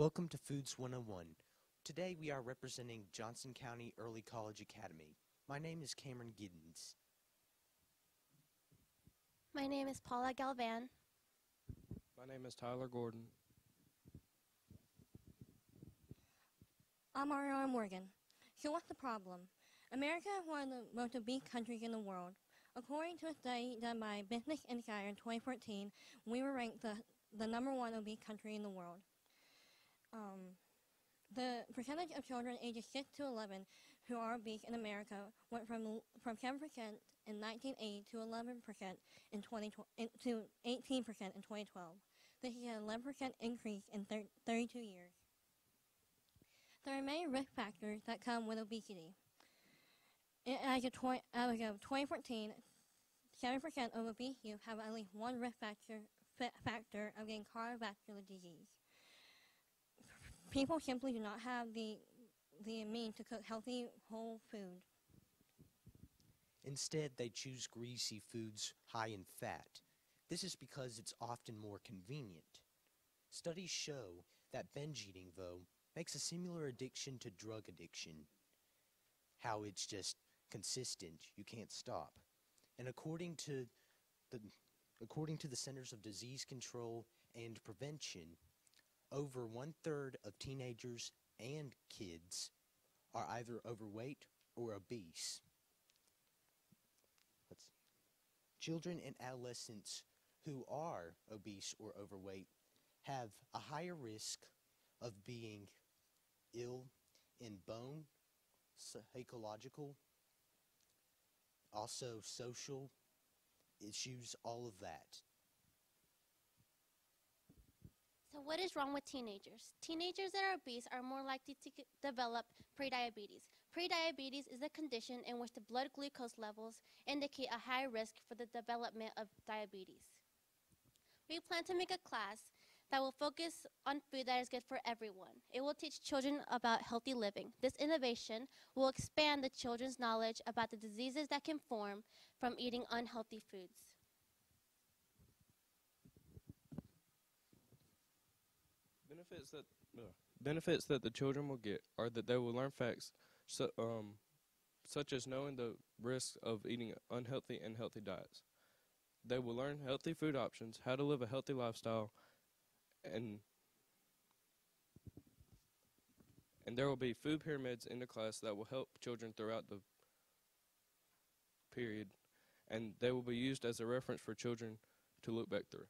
Welcome to Foods 101. Today we are representing Johnston County Early College Academy. My name is Cameron Giddens. My name is Paula Galvan. My name is Tyler Gordon. I'm R.R. Morgan. So what's the problem? America is one of the most obese countries in the world. According to a study done by Business Insider in 2014, we were ranked the #1 obese country in the world. The percentage of children ages 6 to 11 who are obese in America went from 7% in 1980 to 11% in 18% in 2012. This is an 11% increase in 32 years. There are many risk factors that come with obesity. As of 2014, 7% of obese youth have at least one risk factor of getting cardiovascular disease. People simply do not have the means to cook healthy whole food. Instead, they choose greasy foods high in fat. This is because it's often more convenient. Studies show that binge eating, though, makes a similar addiction to drug addiction. How it's just consistent, you can't stop. And according to the Centers of Disease Control and Prevention, over 1/3 of teenagers and kids are either overweight or obese. Children and adolescents who are obese or overweight have a higher risk of being ill in bone, psychological, also social issues, all of that. So what is wrong with teenagers? Teenagers that are obese are more likely to develop prediabetes. Prediabetes is a condition in which the blood glucose levels indicate a high risk for the development of diabetes. We plan to make a class that will focus on food that is good for everyone. It will teach children about healthy living. This innovation will expand the children's knowledge about the diseases that can form from eating unhealthy foods. Benefits that the children will get are that they will learn facts such as knowing the risks of eating unhealthy and healthy diets. They will learn healthy food options, how to live a healthy lifestyle, and there will be food pyramids in the class that will help children throughout the period, and they will be used as a reference for children to look back through.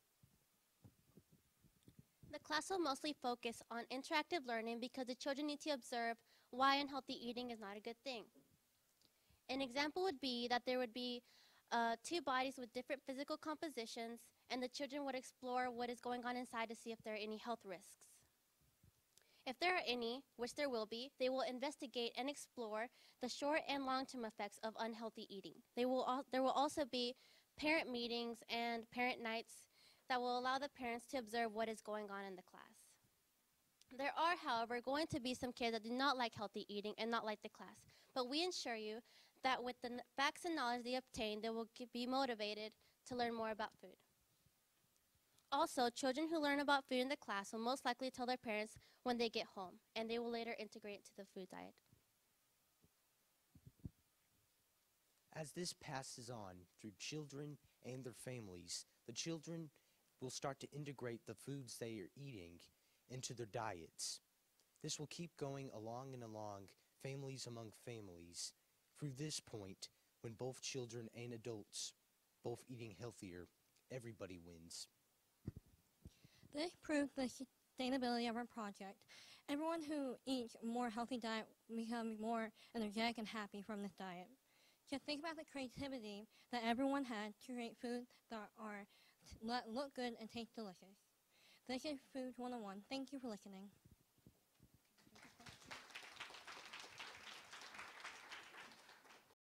The class will mostly focus on interactive learning because the children need to observe why unhealthy eating is not a good thing. An example would be that there would be two bodies with different physical compositions, and the children would explore what is going on inside to see if there are any health risks. If there are any, which there will be, they will investigate and explore the short and long-term effects of unhealthy eating. There will also be parent meetings and parent nights that will allow the parents to observe what is going on in the class. There are, however, going to be some kids that do not like healthy eating and not like the class, but we assure you that with the facts and knowledge they obtain, they will be motivated to learn more about food. Also, children who learn about food in the class will most likely tell their parents when they get home, and they will later integrate it to the food diet. As this passes on through children and their families, the children will start to integrate the foods they are eating into their diets. This will keep going along and along, families among families, through this point when both children and adults, both eating healthier, everybody wins. This proves the sustainability of our project. Everyone who eats more healthy diet becomes more energetic and happy from this diet. Just think about the creativity that everyone had to create foods that look good and taste delicious. This is Foods 101. Thank you for listening.